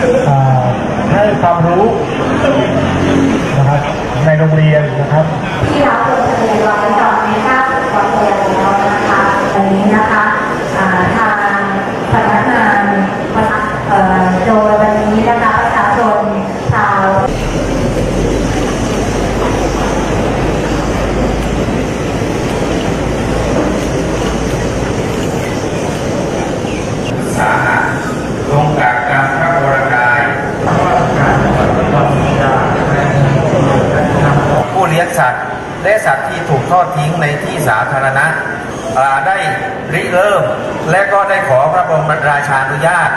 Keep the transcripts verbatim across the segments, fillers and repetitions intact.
ให้ความรู้นะครับในโรงเรียนนะครับที่รับจดทะเบียนไว้ตอนนี้ค่ะความเสี่ยงของเรานะคะอันนี้นะคะทางพนักงานโดยวันนี้นะคะประชาชนชาวสาหัสลงจากการพระวรกายผู้เลี้ยงสัตว์และสัตว์ที่ถูกทอดทิ้งในที่สาธารณะได้ริเริ่มและก็ได้ขอพระบรมราชานุญาต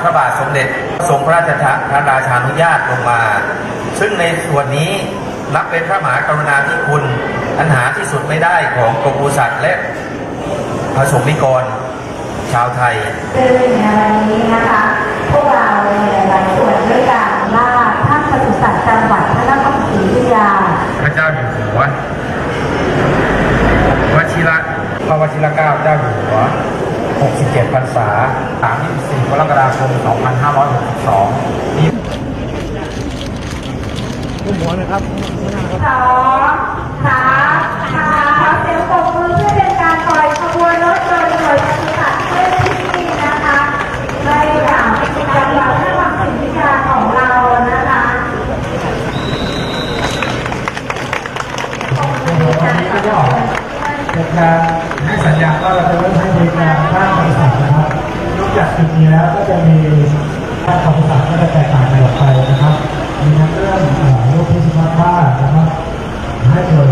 พระบาทสมเด็จทรงพระราชทานพระราชานุญาตลงมาซึ่งในส่วนนี้นับเป็นพระมหากรุณาธิคุณอันหาที่สุดไม่ได้ของกรมปศุสัตว์และประสงค์นิกรชาวไทยซึ่งในวันนี้นะคะพวกเราในหลายส่วนด้วยกันล่าท่านปศุสัตว์จังหวัดพระนครศรีอยุธยาพระเจ้าอยู่หัววชิระพระวชิระเกล้าเจ้าอยู่หัวหกสิบเจ็ดพรรษาสามสิบสี่กรกฎาคมสองพันห้าร้อยหกสิบสองนี้ผู้หมวดนะครับสอง สาม ขอเสียงปรบมือเพื่อเป็นการปล่อยขบวนรถยนต์หน่วยปฏิบัติเพื่อที่นี่นะคะในจังหวัดพระนครศรีอยุธยาของเรานะคะวันนี้ก็จะออกเป็นการให้สัญญาณว่าเราจะเริ่มให้บริการด้านการศึกษานะครับนอกจากจุดนี้แล้วก็จะมีด้านการศึกษาก็จะแตกต่างกันออกไปนะครับมีทั้งเรื่องโรคพิษสุนัขบ้านะครับให้หน่วย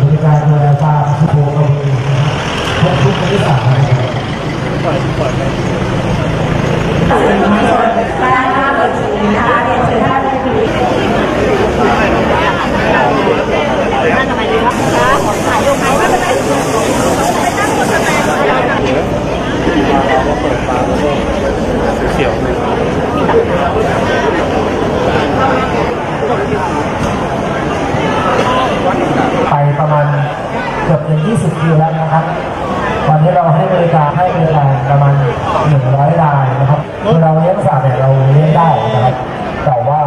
บริการดูแลฟาร์มสุโขทัยครบทุกการศึกษานะครับไปประมาณเกือบถึงยี่สิบคิวแล้วนะครับวันนี้เราให้บริการให้บริการประมาณหนึ่งร้อยรายนะครับคือเราเลี้ยงสัตว์เนี่ยเราเลี้ยงได้นะครับแต่ว่า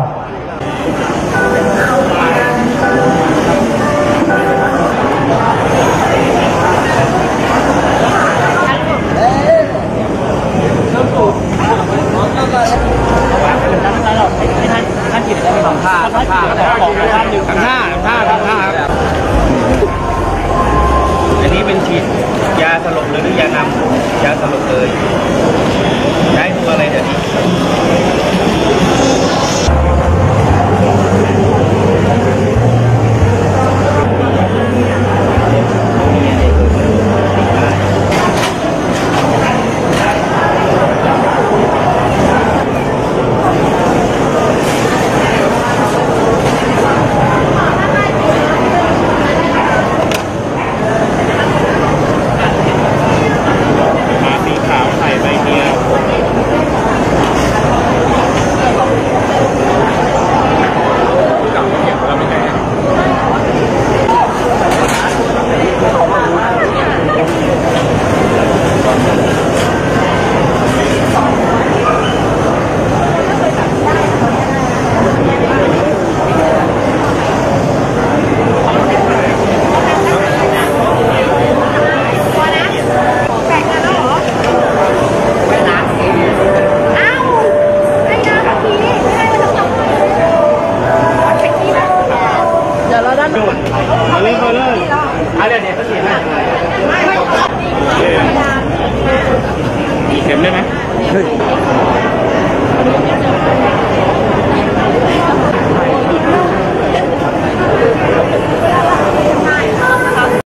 Yeah.